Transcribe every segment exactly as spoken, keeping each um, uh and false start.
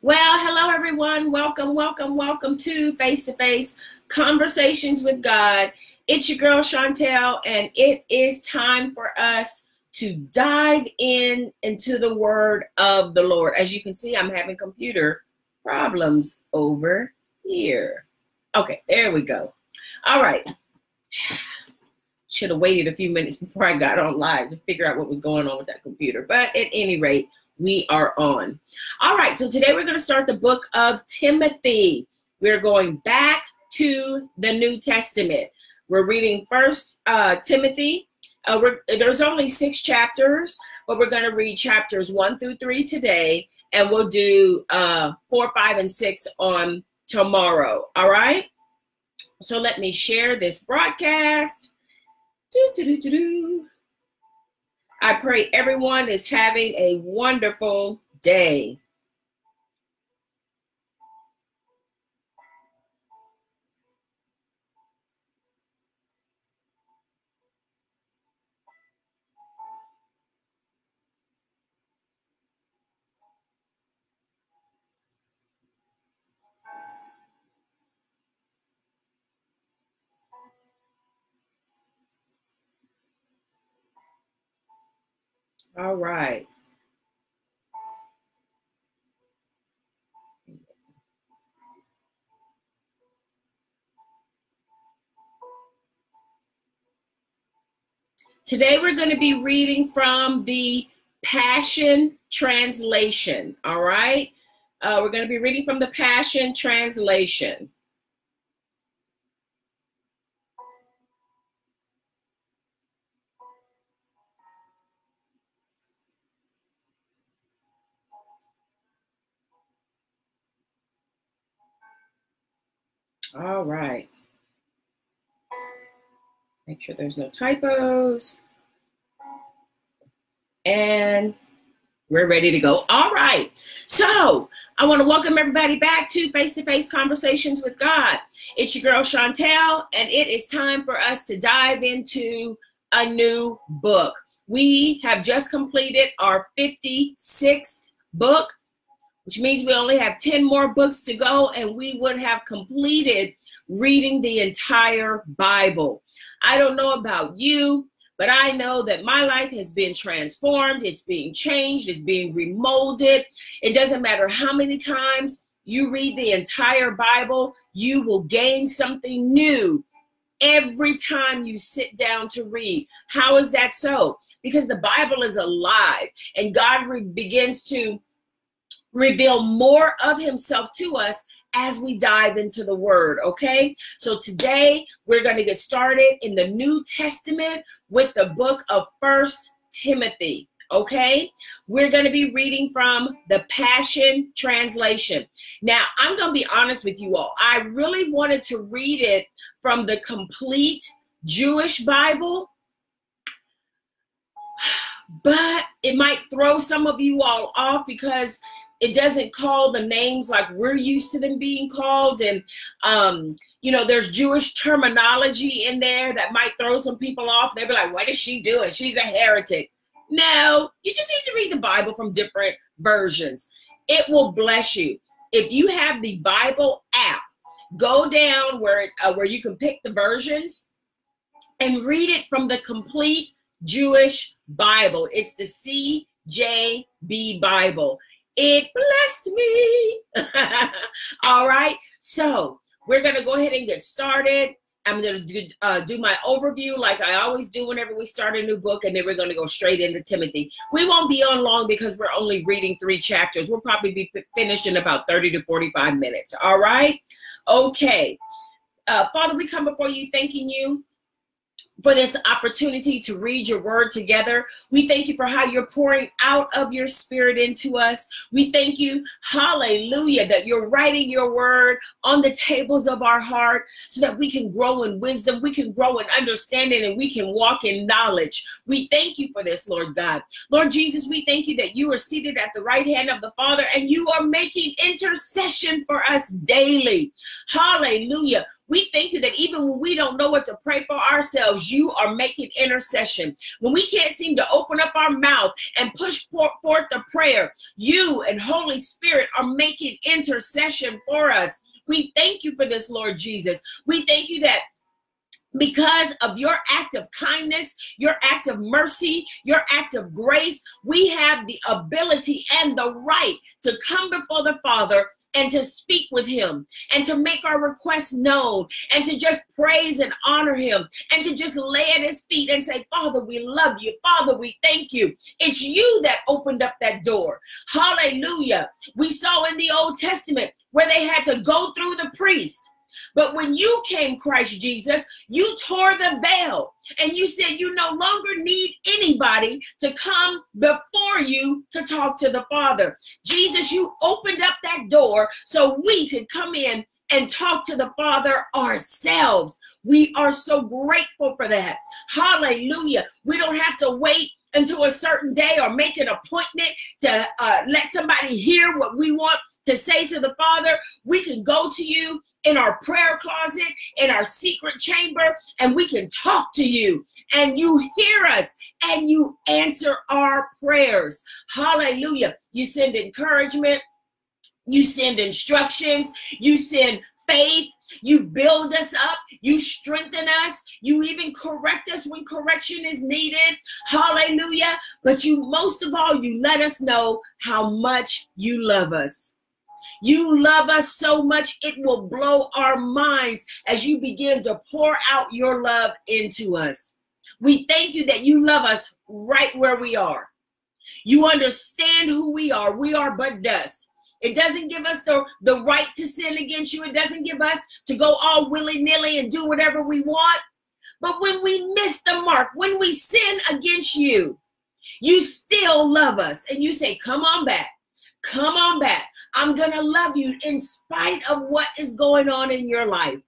Well, hello everyone. Welcome, welcome, welcome to Face to Face Conversations with God. It's your girl Chauntelle, and it is time for us to dive in into the Word of the Lord. As you can see, I'm having computer problems over here. Okay, there we go. All right. Should have waited a few minutes before I got on live to figure out what was going on with that computer. But at any rate, we are on. All right, so today we're going to start the book of Timothy. We're going back to the New Testament. We're reading First uh, Timothy. Uh, we're, there's only six chapters, but we're going to read chapters one through three today, and we'll do uh, four, five, and six on tomorrow. All right. So let me share this broadcast. Do, do, do, do, do. I pray everyone is having a wonderful day. All right. Today we're going to be reading from the Passion Translation. All right. Uh, we're going to be reading from the Passion Translation. All right. Make sure there's no typos. And we're ready to go. All right. So I want to welcome everybody back to Face-to-Face Conversations with God. It's your girl Chauntelle, and it is time for us to dive into a new book. We have just completed our fifty-sixth book, which means we only have ten more books to go, and we would have completed reading the entire Bible. I don't know about you, but I know that my life has been transformed. It's being changed. It's being remolded. It doesn't matter how many times you read the entire Bible, you will gain something new every time you sit down to read. How is that so? Because the Bible is alive, and God re- begins to reveal more of himself to us as we dive into the Word, okay? So today, we're going to get started in the New Testament with the book of First Timothy, okay? We're going to be reading from the Passion Translation. Now, I'm going to be honest with you all. I really wanted to read it from the Complete Jewish Bible, but it might throw some of you all off because it doesn't call the names like we're used to them being called. And, um, you know, there's Jewish terminology in there that might throw some people off. They'll be like, what is she doing? She's a heretic. No, you just need to read the Bible from different versions. It will bless you. If you have the Bible app, go down where, it, uh, where you can pick the versions and read it from the Complete Jewish Bible. It's the C J B Bible. It blessed me. All right. So we're going to go ahead and get started. I'm going to do, uh, do my overview like I always do whenever we start a new book, and then we're going to go straight into Timothy. We won't be on long because we're only reading three chapters. We'll probably be finished in about thirty to forty-five minutes. All right. Okay. Uh, Father, we come before you thanking you for this opportunity to read your word together. We thank you for how you're pouring out of your spirit into us. We thank you, hallelujah, that you're writing your word on the tables of our heart so that we can grow in wisdom, we can grow in understanding, and we can walk in knowledge. We thank you for this, Lord God. Lord Jesus, we thank you that you are seated at the right hand of the Father, and you are making intercession for us daily. Hallelujah. We thank you that even when we don't know what to pray for ourselves, you are making intercession. When we can't seem to open up our mouth and push forth the prayer, you and Holy Spirit are making intercession for us. We thank you for this, Lord Jesus. We thank you that because of your act of kindness, your act of mercy, your act of grace, we have the ability and the right to come before the Father and to speak with him and to make our requests known and to just praise and honor him and to just lay at his feet and say, Father, we love you. Father, we thank you. It's you that opened up that door. Hallelujah. We saw in the Old Testament where they had to go through the priest. But when you came, Christ Jesus, you tore the veil and you said you no longer need anybody to come before you to talk to the Father. Jesus, you opened up that door so we could come in and talk to the Father ourselves. We are so grateful for that. Hallelujah. We don't have to wait until a certain day or make an appointment to uh, let somebody hear what we want to say to the Father. We can go to you in our prayer closet, in our secret chamber, and we can talk to you, and you hear us, and you answer our prayers. Hallelujah. You send encouragement. You send instructions. You send faith. You build us up. You strengthen us. You even correct us when correction is needed. Hallelujah. But you, most of all, you let us know how much you love us. You love us so much, it will blow our minds as you begin to pour out your love into us. We thank you that you love us right where we are. You understand who we are. We are but dust. It doesn't give us the, the right to sin against you. It doesn't give us to go all willy-nilly and do whatever we want. But when we miss the mark, when we sin against you, you still love us. And you say, come on back. Come on back. I'm going to love you in spite of what is going on in your life.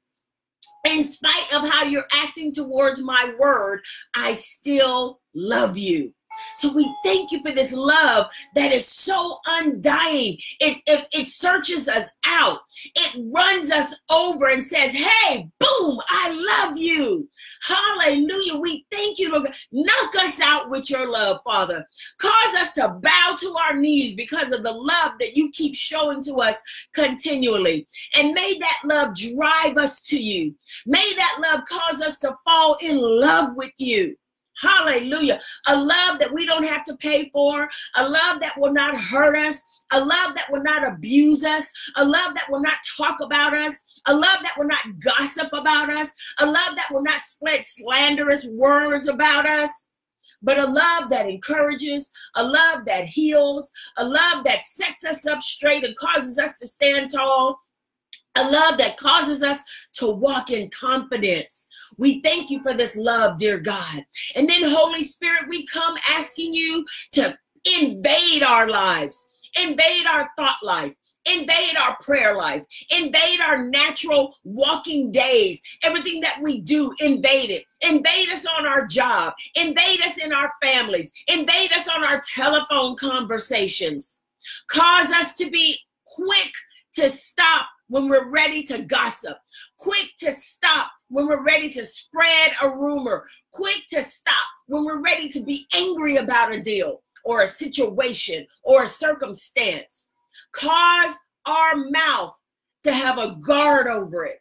In spite of how you're acting towards my word, I still love you. So we thank you for this love that is so undying. It, it, it searches us out. It runs us over and says, hey, boom, I love you. Hallelujah. We thank you, Lord. Knock us out with your love, Father. Cause us to bow to our knees because of the love that you keep showing to us continually. And may that love drive us to you. May that love cause us to fall in love with you. Hallelujah. A love that we don't have to pay for, a love that will not hurt us, a love that will not abuse us, a love that will not talk about us, a love that will not gossip about us, a love that will not spread slanderous words about us, but a love that encourages, a love that heals, a love that sets us up straight and causes us to stand tall, a love that causes us to walk in confidence. We thank you for this love, dear God. And then, Holy Spirit, we come asking you to invade our lives, invade our thought life, invade our prayer life, invade our natural walking days, everything that we do, invade it. Invade us on our job, invade us in our families, invade us on our telephone conversations. Cause us to be quick to stop when we're ready to gossip, quick to stop when we're ready to spread a rumor, quick to stop when we're ready to be angry about a deal or a situation or a circumstance. Cause our mouth to have a guard over it.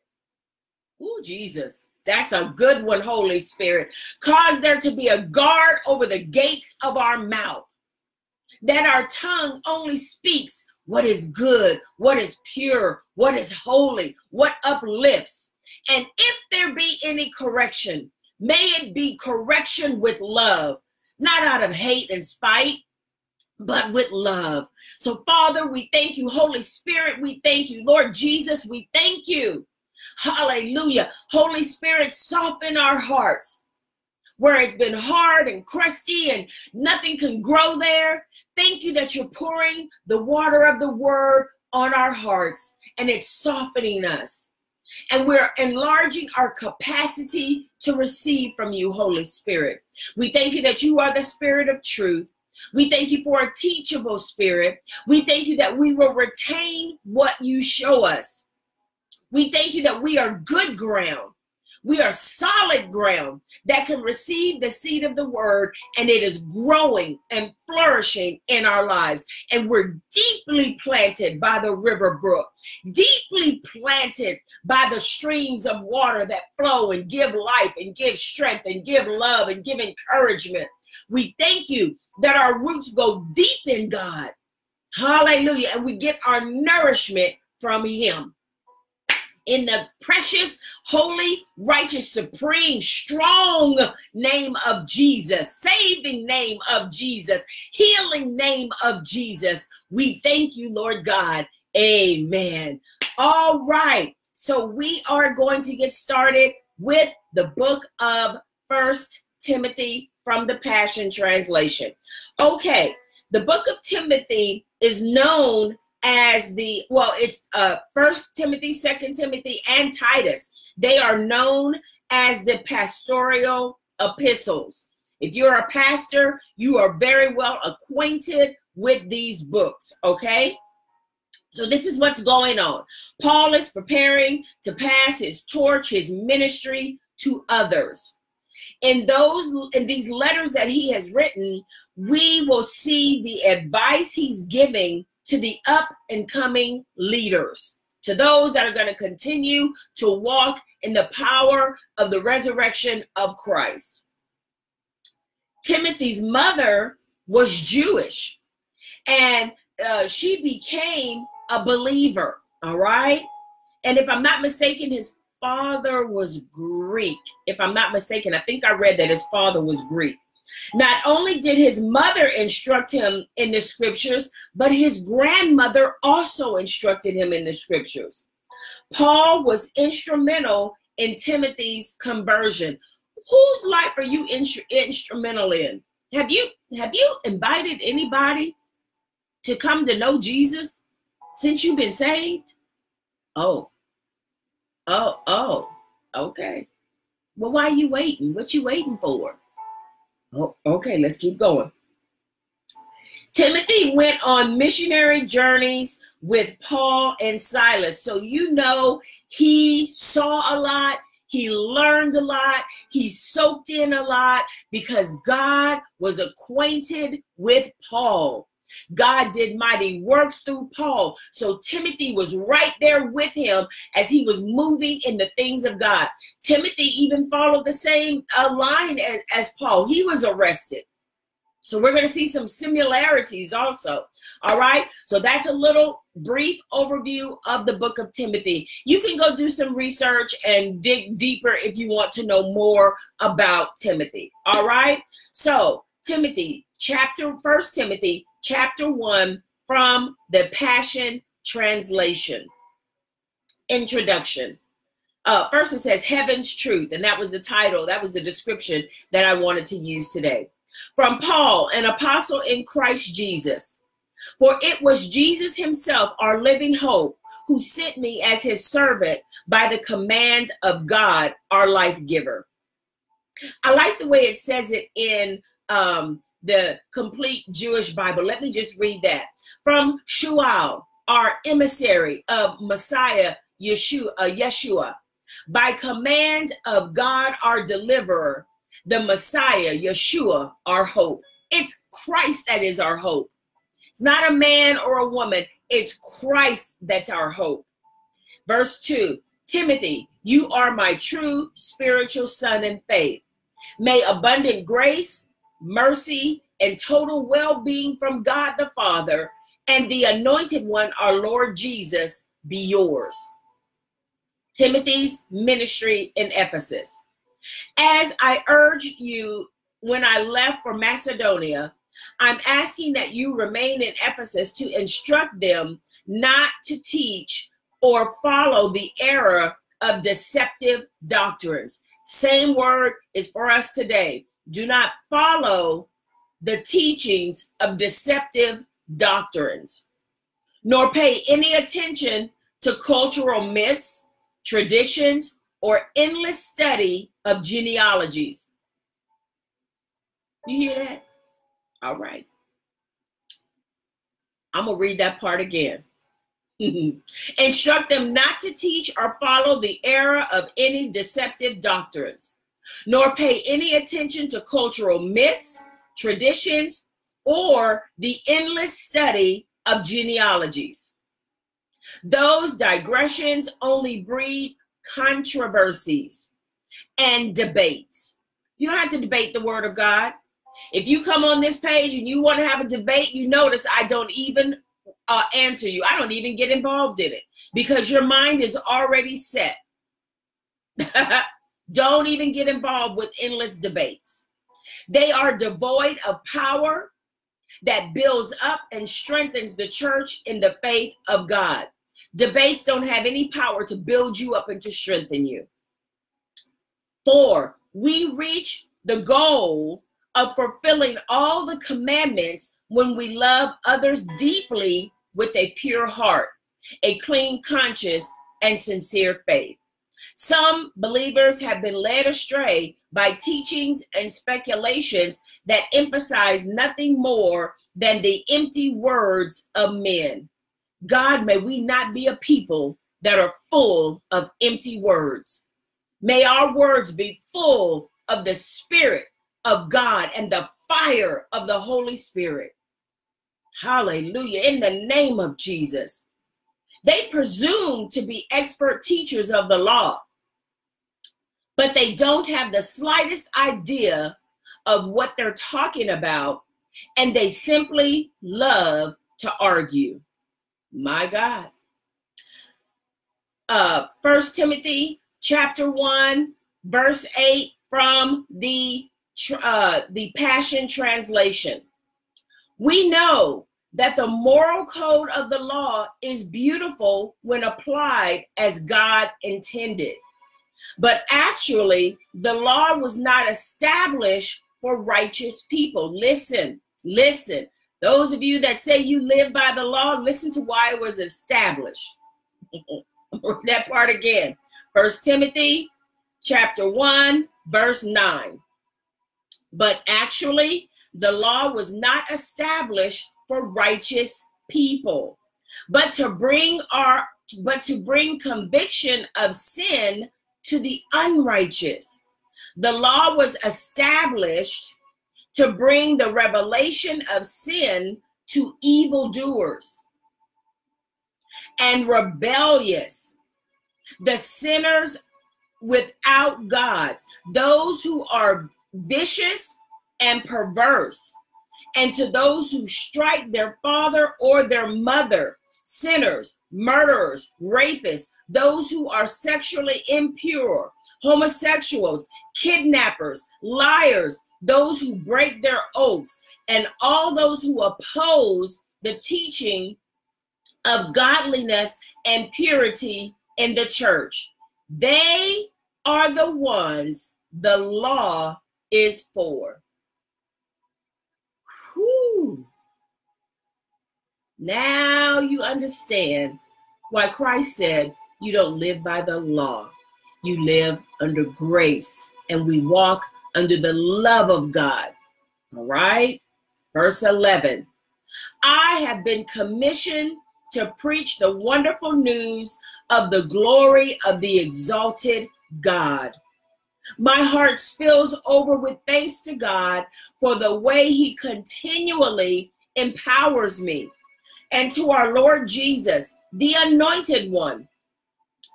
Ooh, Jesus, that's a good one, Holy Spirit. Cause there to be a guard over the gates of our mouth, that our tongue only speaks what is good, what is pure, what is holy, what uplifts. And if there be any correction, may it be correction with love, not out of hate and spite, but with love. So, Father, we thank you. Holy Spirit, we thank you. Lord Jesus, we thank you. Hallelujah. Holy Spirit, soften our hearts where it's been hard and crusty and nothing can grow there. Thank you that you're pouring the water of the word on our hearts, and it's softening us. And we're enlarging our capacity to receive from you, Holy Spirit. We thank you that you are the Spirit of truth. We thank you for a teachable spirit. We thank you that we will retain what you show us. We thank you that we are good ground. We are solid ground that can receive the seed of the word, and it is growing and flourishing in our lives. And we're deeply planted by the river brook, deeply planted by the streams of water that flow and give life and give strength and give love and give encouragement. We thank you that our roots go deep in God. Hallelujah. And we get our nourishment from him. In the precious, holy, righteous, supreme, strong name of Jesus, saving name of Jesus, healing name of Jesus, we thank you, Lord God. Amen. All right. So we are going to get started with the book of First Timothy from the Passion Translation. Okay. The book of Timothy is known as the, well, it's uh, First Timothy, Second Timothy, and Titus. They are known as the pastoral epistles. If you're a pastor, you are very well acquainted with these books, okay? So this is what's going on. Paul is preparing to pass his torch, his ministry to others. In those, in these letters that he has written, we will see the advice he's giving to the up and coming leaders, to those that are going to continue to walk in the power of the resurrection of Christ. Timothy's mother was Jewish, and uh, she became a believer, all right? And if I'm not mistaken, his father was Greek. If I'm not mistaken, I think I read that his father was Greek. Not only did his mother instruct him in the scriptures, but his grandmother also instructed him in the scriptures. Paul was instrumental in Timothy's conversion. Whose life are you in- instrumental in? Have you, have you invited anybody to come to know Jesus since you've been saved? Oh. Oh, oh, okay. Well, why are you waiting? What you waiting for? Oh, okay, let's keep going. Timothy went on missionary journeys with Paul and Silas. So you know he saw a lot. He learned a lot. He soaked in a lot because God was acquainted with Paul. God did mighty works through Paul. So Timothy was right there with him as he was moving in the things of God. Timothy even followed the same uh, line as, as Paul. He was arrested. So we're going to see some similarities also. All right. So that's a little brief overview of the book of Timothy. You can go do some research and dig deeper if you want to know more about Timothy. All right. So Timothy, chapter First Timothy. Chapter one from the Passion Translation. Introduction. Uh, first it says Heaven's Truth, and that was the title. That was the description that I wanted to use today. From Paul, an apostle in Christ Jesus. For it was Jesus himself, our living hope, who sent me as his servant by the command of God, our life giver. I like the way it says it in um, the Complete Jewish Bible. Let me just read that. From Sha'ul, our emissary of Messiah Yeshua, uh, Yeshua, by command of God, our deliverer, the Messiah, Yeshua, our hope. It's Christ that is our hope. It's not a man or a woman. It's Christ that's our hope. Verse two, Timothy, you are my true spiritual son in faith. May abundant grace, mercy, and total well-being from God the Father and the Anointed One, our Lord Jesus, be yours. Timothy's ministry in Ephesus. As I urge you when I left for Macedonia, I'm asking that you remain in Ephesus to instruct them not to teach or follow the error of deceptive doctrines. Same word is for us today. Do not follow the teachings of deceptive doctrines, nor pay any attention to cultural myths, traditions, or endless study of genealogies. You hear that? All right. I'm going to read that part again. Instruct them not to teach or follow the error of any deceptive doctrines, nor pay any attention to cultural myths, traditions, or the endless study of genealogies. Those digressions only breed controversies and debates. You don't have to debate the Word of God. If you come on this page and you want to have a debate, you notice I don't even uh, answer you. I don't even get involved in it because your mind is already set. Don't even get involved with endless debates. They are devoid of power that builds up and strengthens the church in the faith of God. Debates don't have any power to build you up and to strengthen you. Four, we reach the goal of fulfilling all the commandments when we love others deeply with a pure heart, a clean conscience, and sincere faith. Some believers have been led astray by teachings and speculations that emphasize nothing more than the empty words of men. God, may we not be a people that are full of empty words. May our words be full of the Spirit of God and the fire of the Holy Spirit. Hallelujah. In the name of Jesus. They presume to be expert teachers of the law, but they don't have the slightest idea of what they're talking about, and they simply love to argue. My God. Uh, First Timothy chapter one, verse eight from the, uh, the Passion Translation. We know that the moral code of the law is beautiful when applied as God intended. But actually, the law was not established for righteous people. Listen, listen. Those of you that say you live by the law, listen to why it was established. That part again. First Timothy chapter one, verse nine. But actually, the law was not established for righteous people, but to bring our but to bring conviction of sin to the unrighteous. The law was established to bring the revelation of sin to evildoers and rebellious, the sinners without God, those who are vicious and perverse, and to those who strike their father or their mother, sinners, murderers, rapists, those who are sexually impure, homosexuals, kidnappers, liars, those who break their oaths, and all those who oppose the teaching of godliness and purity in the church. They are the ones the law is for. Whew. Now you understand why Christ said you don't live by the law. You live under grace, and we walk under the love of God. All right? Verse eleven. I have been commissioned to preach the wonderful news of the glory of the exalted God. My heart spills over with thanks to God for the way he continually empowers me, and to our Lord Jesus, the Anointed One,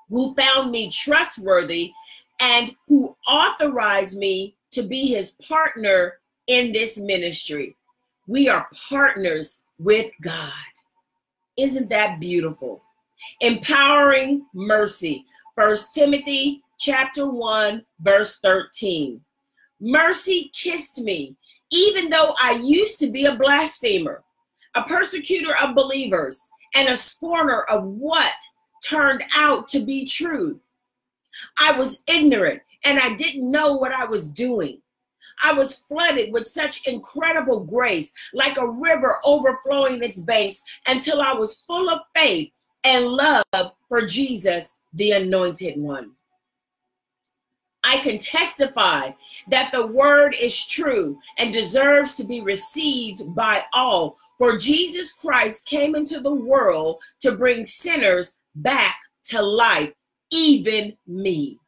who found me trustworthy and who authorized me to be his partner in this ministry. We are partners with God. Isn't that beautiful? Empowering mercy. First Timothy chapter one, verse thirteen. Mercy kissed me, even though I used to be a blasphemer, a persecutor of believers, and a scorner of what turned out to be true. I was ignorant, and I didn't know what I was doing. I was flooded with such incredible grace, like a river overflowing its banks, until I was full of faith and love for Jesus, the Anointed One. I can testify that the word is true and deserves to be received by all. For Jesus Christ came into the world to bring sinners back to life, even me,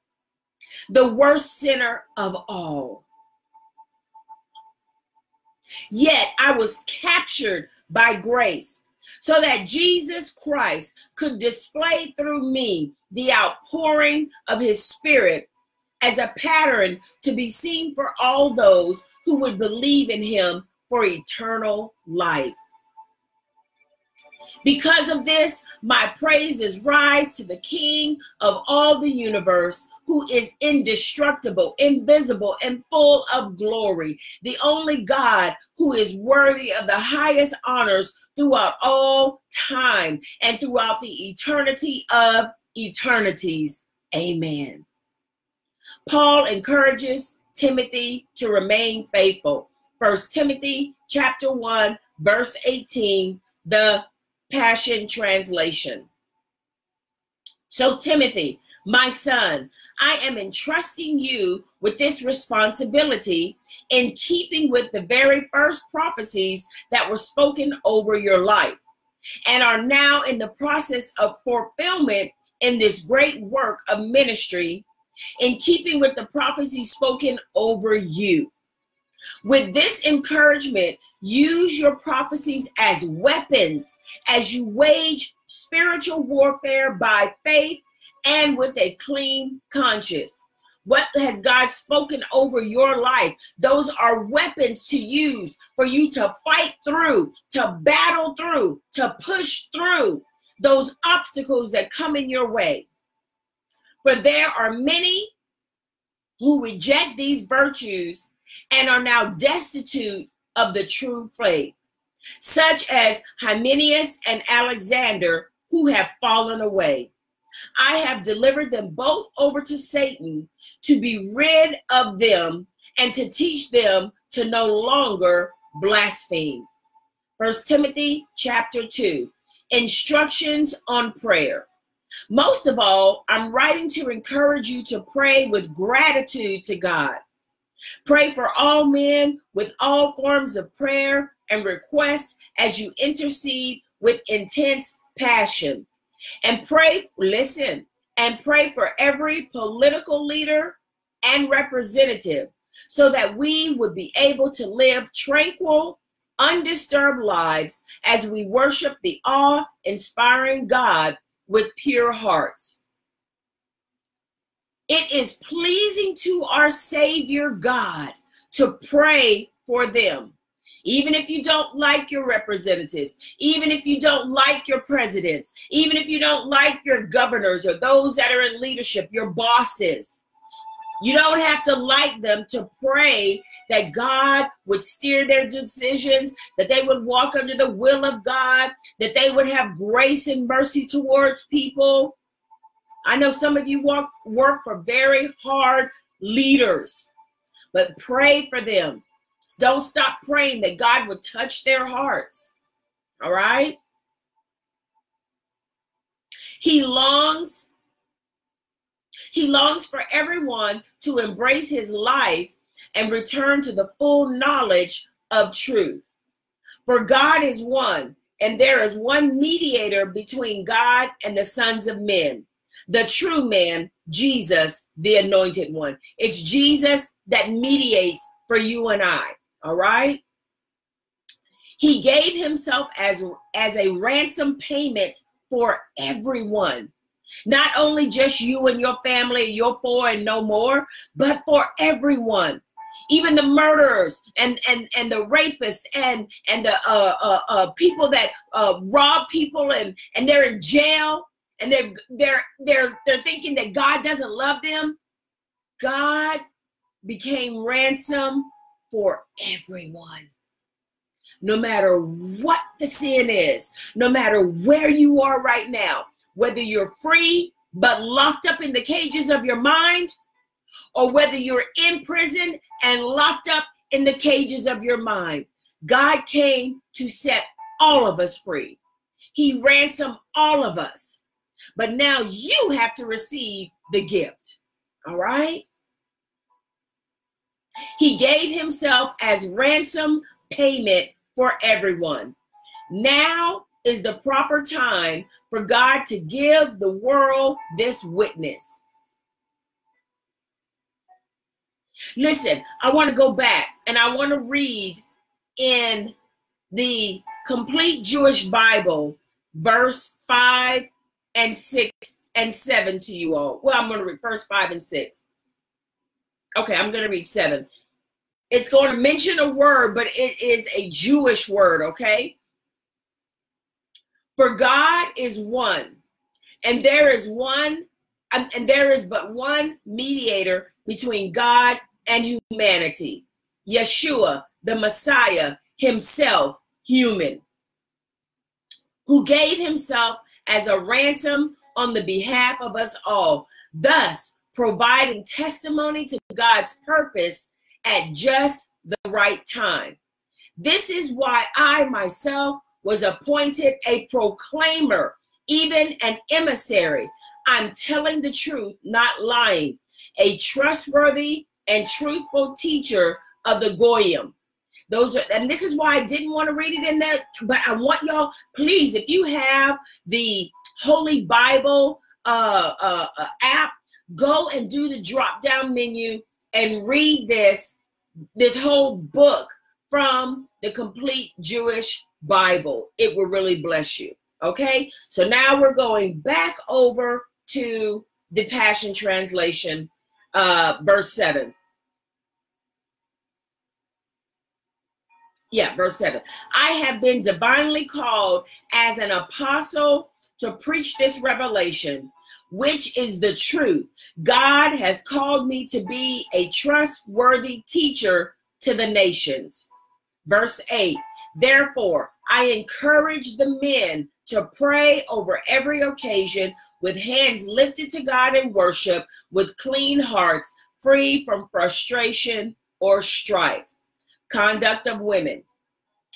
the worst sinner of all. Yet I was captured by grace so that Jesus Christ could display through me the outpouring of his spirit as a pattern to be seen for all those who would believe in him for eternal life. Because of this, my praises rise to the King of all the universe, who is indestructible, invisible, and full of glory, the only God who is worthy of the highest honors throughout all time and throughout the eternity of eternities. Amen. Paul encourages Timothy to remain faithful. First Timothy chapter one, verse eighteen, the Passion Translation. So Timothy, my son, I am entrusting you with this responsibility in keeping with the very first prophecies that were spoken over your life and are now in the process of fulfillment in this great work of ministry, in keeping with the prophecies spoken over you. With this encouragement, use your prophecies as weapons as you wage spiritual warfare by faith and with a clean conscience. What has God spoken over your life? Those are weapons to use for you to fight through, to battle through, to push through those obstacles that come in your way. For there are many who reject these virtues and are now destitute of the true faith, such as Hymenaeus and Alexander, who have fallen away. I have delivered them both over to Satan to be rid of them and to teach them to no longer blaspheme. First Timothy chapter two, instructions on prayer. Most of all, I'm writing to encourage you to pray with gratitude to God. Pray for all men with all forms of prayer and request as you intercede with intense passion. And pray, listen, and pray for every political leader and representative so that we would be able to live tranquil, undisturbed lives as we worship the awe-inspiring God with pure hearts. It is pleasing to our Savior God to pray for them. Even if you don't like your representatives, even if you don't like your presidents, even if you don't like your governors or those that are in leadership, your bosses, you don't have to like them to pray that God would steer their decisions, that they would walk under the will of God, that they would have grace and mercy towards people. I know some of you walk, work for very hard leaders, but pray for them. Don't stop praying that God would touch their hearts, all right? He longs, he longs for everyone to embrace his life and return to the full knowledge of truth. For God is one, and there is one mediator between God and the sons of men, the true man, Jesus, the anointed one. It's Jesus that mediates for you and I, all right? He gave himself as, as a ransom payment for everyone, not only just you and your family, your four and no more, but for everyone, even the murderers and, and, and the rapists and, and the uh, uh, uh, people that uh, rob people and, and they're in jail. And they're, they're, they're, they're thinking that God doesn't love them. God became ransom for everyone. No matter what the sin is, no matter where you are right now, whether you're free but locked up in the cages of your mind, or whether you're in prison and locked up in the cages of your mind, God came to set all of us free. He ransomed all of us. But now you have to receive the gift, all right? He gave himself as ransom payment for everyone. Now is the proper time for God to give the world this witness. Listen, I want to go back and I want to read in the Complete Jewish Bible, verse five and six and seven to you all. Well, I'm going to read verse five and six. Okay, I'm going to read seven. It's going to mention a word, but it is a Jewish word, okay? For God is one, and there is one, and there is but one mediator between God and humanity, Yeshua, the Messiah, himself human, who gave himself as a ransom on the behalf of us all, thus providing testimony to God's purpose at just the right time. This is why I myself was appointed a proclaimer, even an emissary. I'm telling the truth, not lying, a trustworthy and truthful teacher of the Goyim. Those are, and this is why I didn't want to read it in there, but I want y'all, please, if you have the Holy Bible uh, uh, uh, app, go and do the drop-down menu and read this, this whole book from the Complete Jewish Bible. It will really bless you, okay? So now we're going back over to the Passion Translation, uh, verse seven. Yeah, verse seven. I have been divinely called as an apostle to preach this revelation, which is the truth. God has called me to be a trustworthy teacher to the nations. Verse eight. Therefore, I encourage the men to pray over every occasion with hands lifted to God in worship, with clean hearts, free from frustration or strife. Conduct of women.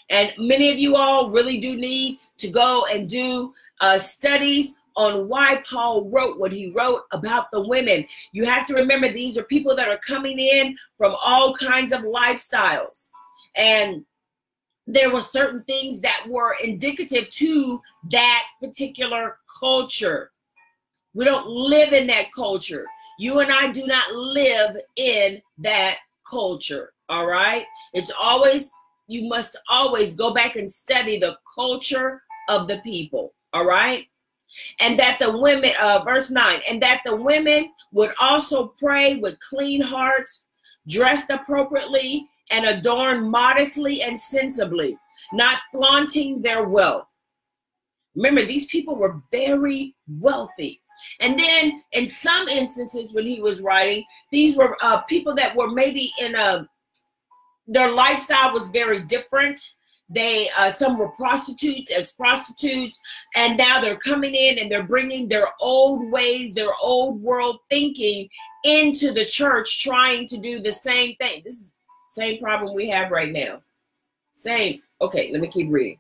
And many of you all really do need to go and do uh, studies on why Paul wrote what he wrote about the women. You have to remember these are people that are coming in from all kinds of lifestyles. And there were certain things that were indicative to that particular culture. We don't live in that culture. You and I do not live in that culture, all right? It's always, you must always go back and study the culture of the people, all right? And that the women, uh, verse nine, and that the women would also pray with clean hearts, dressed appropriately, and adorned modestly and sensibly, not flaunting their wealth. Remember, these people were very wealthy. And then in some instances when he was writing, these were uh, people that were maybe in a, their lifestyle was very different. They, uh, some were prostitutes, ex-prostitutes, and now they're coming in and they're bringing their old ways, their old world thinking into the church, trying to do the same thing. This is the same problem we have right now. Same. Okay, let me keep reading.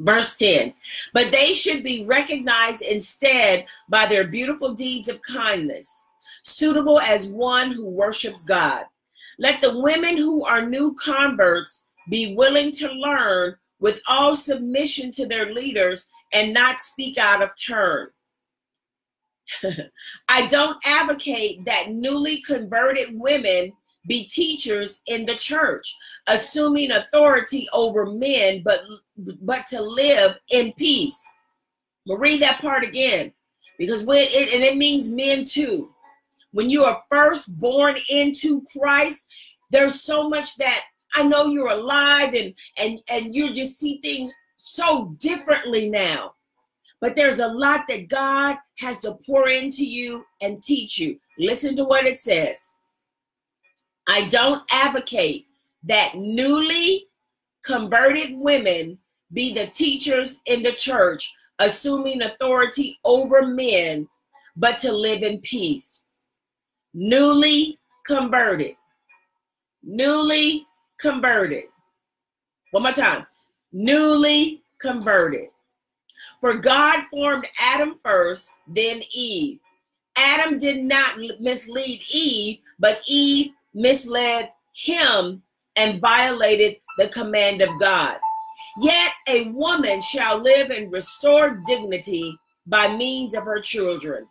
Verse ten, but they should be recognized instead by their beautiful deeds of kindness, suitable as one who worships God. Let the women who are new converts be willing to learn with all submission to their leaders and not speak out of turn. I don't advocate that newly converted women be teachers in the church, assuming authority over men, but, but to live in peace. We'll read that part again, because when it, and it means men too. When you are first born into Christ, there's so much that I know you're alive and, and, and you just see things so differently now. But there's a lot that God has to pour into you and teach you. Listen to what it says. I don't advocate that newly converted women be the teachers in the church, assuming authority over men, but to live in peace. Newly converted. Newly converted. One more time. Newly converted. For God formed Adam first, then Eve. Adam did not mislead Eve, but Eve misled him and violated the command of God. Yet a woman shall live and restore dignity by means of her children,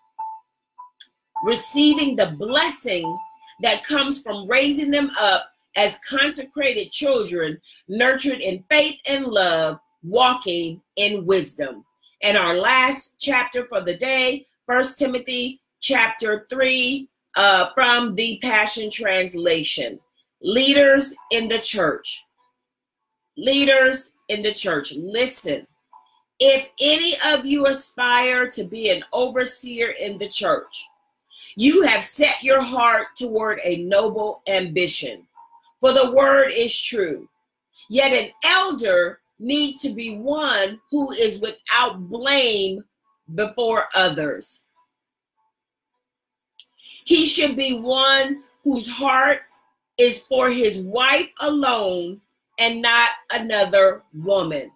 receiving the blessing that comes from raising them up as consecrated children, nurtured in faith and love, walking in wisdom. And our last chapter for the day, First Timothy chapter three, uh, from the Passion Translation. Leaders in the church. Leaders in the church, listen. If any of you aspire to be an overseer in the church, you have set your heart toward a noble ambition, for the word is true. Yet an elder needs to be one who is without blame before others. He should be one whose heart is for his wife alone and not another woman.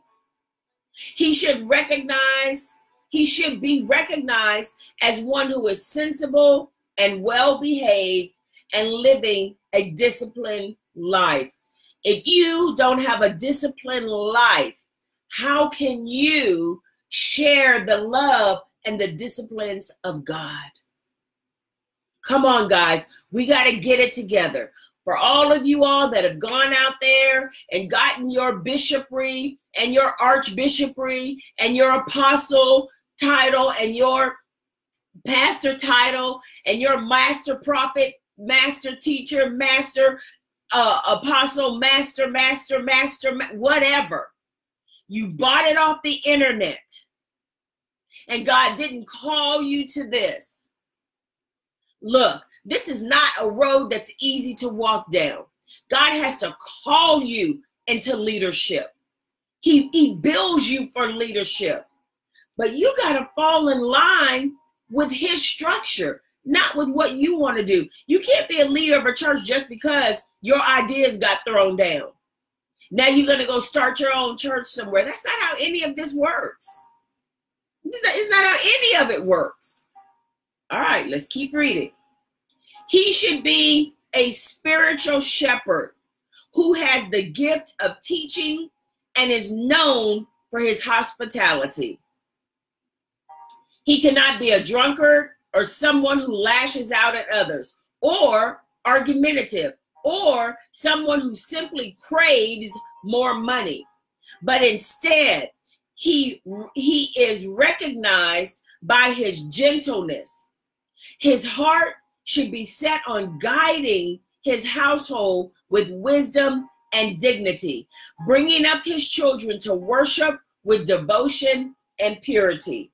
He should recognize, he should be recognized as one who is sensible and well-behaved and living a disciplined life. If you don't have a disciplined life, how can you share the love and the disciplines of God? Come on, guys, we got to get it together. For all of you all that have gone out there and gotten your bishopry and your archbishopry and your apostle title and your pastor title and your master prophet, master teacher, master uh, apostle, master, master, master, ma whatever. You bought it off the internet, and God didn't call you to this. Look. This is not a road that's easy to walk down. God has to call you into leadership. He, he builds you for leadership. But you got to fall in line with his structure, not with what you want to do. You can't be a leader of a church just because your ideas got thrown down. Now you're going to go start your own church somewhere. That's not how any of this works. It's not how any of it works. All right, let's keep reading. He should be a spiritual shepherd who has the gift of teaching and is known for his hospitality. He cannot be a drunkard or someone who lashes out at others, or argumentative, or someone who simply craves more money. But instead, he, he is recognized by his gentleness. His heart should be set on guiding his household with wisdom and dignity, bringing up his children to worship with devotion and purity.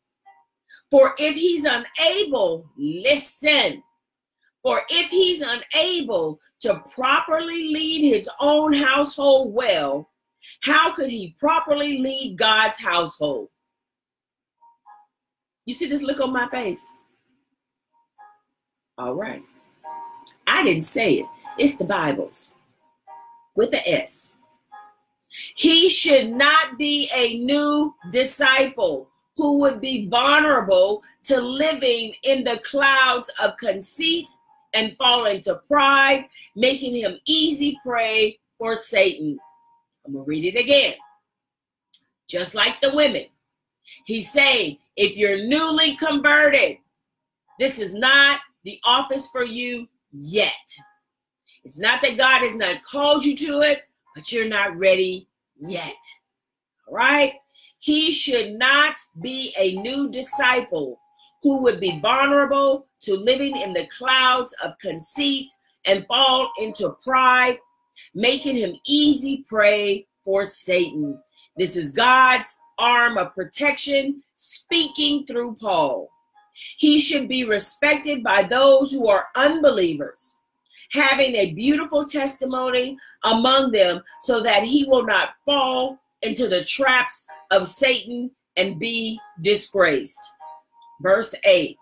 For if he's unable, listen, for if he's unable to properly lead his own household well, how could he properly lead God's household? You see this look on my face? All right. I didn't say it. It's the Bible's with an S. He should not be a new disciple who would be vulnerable to living in the clouds of conceit and fall into pride, making him easy prey for Satan. I'm going to read it again. Just like the women. He's saying, if you're newly converted, this is not the office for you yet. It's not that God has not called you to it, but you're not ready yet. All right? He should not be a new disciple who would be vulnerable to living in the clouds of conceit and fall into pride, making him easy prey for Satan. This is God's arm of protection speaking through Paul. He should be respected by those who are unbelievers, having a beautiful testimony among them, so that he will not fall into the traps of Satan and be disgraced. Verse eight.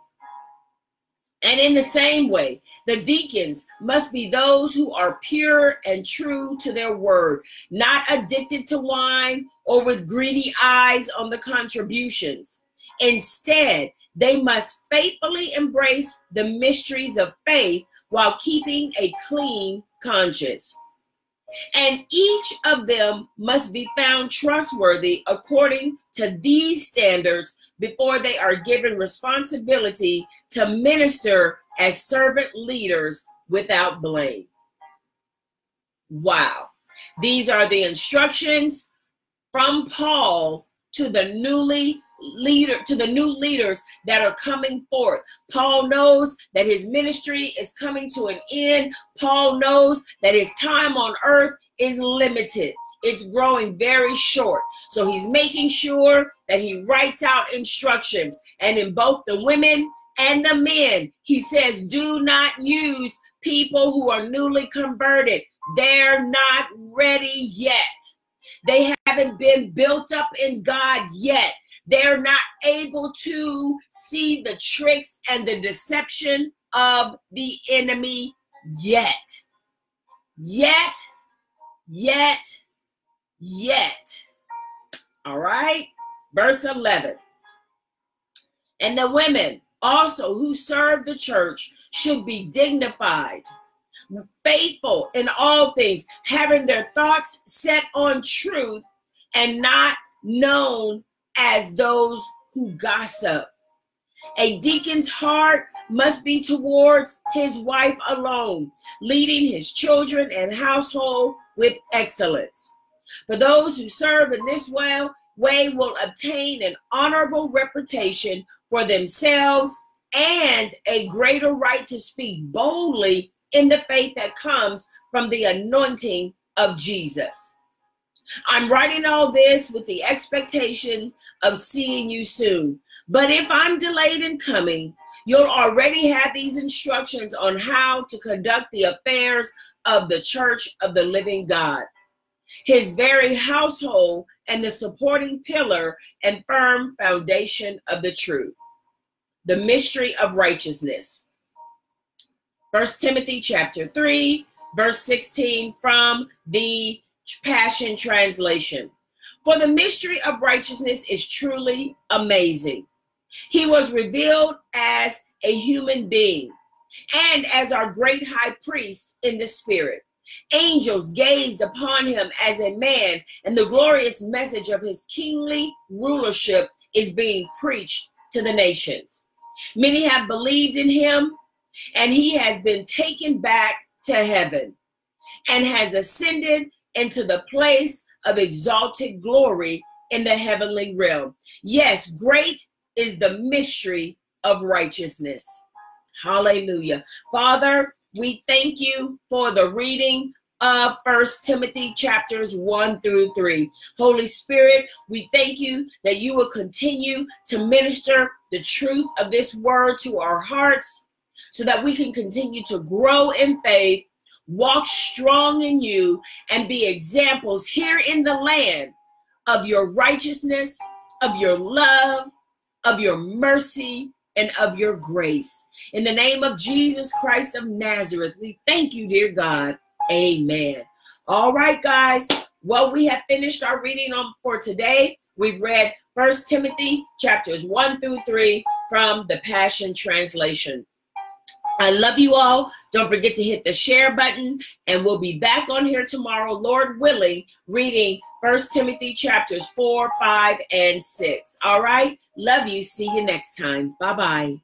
And in the same way, the deacons must be those who are pure and true to their word, not addicted to wine or with greedy eyes on the contributions. Instead, they must faithfully embrace the mysteries of faith while keeping a clean conscience. And each of them must be found trustworthy according to these standards before they are given responsibility to minister as servant leaders without blame. Wow. These are the instructions from Paul to the newly leader to the new leaders that are coming forth. Paul knows that his ministry is coming to an end. Paul knows that his time on earth is limited. It's growing very short. So he's making sure that he writes out instructions. And in both the women and the men, he says, do not use people who are newly converted. They're not ready yet. They haven't been built up in God yet. They're not able to see the tricks and the deception of the enemy yet. Yet, yet, yet. All right? Verse eleven. And the women also who serve the church should be dignified, faithful in all things, having their thoughts set on truth and not known as those who gossip. A deacon's heart must be towards his wife alone, leading his children and household with excellence. For those who serve in this way will obtain an honorable reputation for themselves and a greater right to speak boldly in the faith that comes from the anointing of Jesus. I'm writing all this with the expectation of seeing you soon. But if I'm delayed in coming, you'll already have these instructions on how to conduct the affairs of the Church of the Living God, his very household, and the supporting pillar and firm foundation of the truth, the mystery of righteousness. First Timothy chapter three, verse sixteen from the Passion Translation. For the mystery of righteousness is truly amazing. He was revealed as a human being and as our great high priest in the spirit. Angels gazed upon him as a man, and the glorious message of his kingly rulership is being preached to the nations. Many have believed in him, and he has been taken back to heaven and has ascended into the place of exalted glory in the heavenly realm. Yes, great is the mystery of righteousness. Hallelujah. Father, we thank you for the reading of First Timothy chapters one through three. Holy Spirit, we thank you that you will continue to minister the truth of this word to our hearts so that we can continue to grow in faith, walk strong in you, and be examples here in the land of your righteousness, of your love, of your mercy, and of your grace. In the name of Jesus Christ of Nazareth, we thank you, dear God. Amen. All right, guys. Well, we have finished our reading on for today. We've read First Timothy chapters one through three from the Passion Translation. I love you all. Don't forget to hit the share button, and we'll be back on here tomorrow, Lord willing, reading First Timothy chapters four, five, and six. All right? Love you. See you next time. Bye-bye.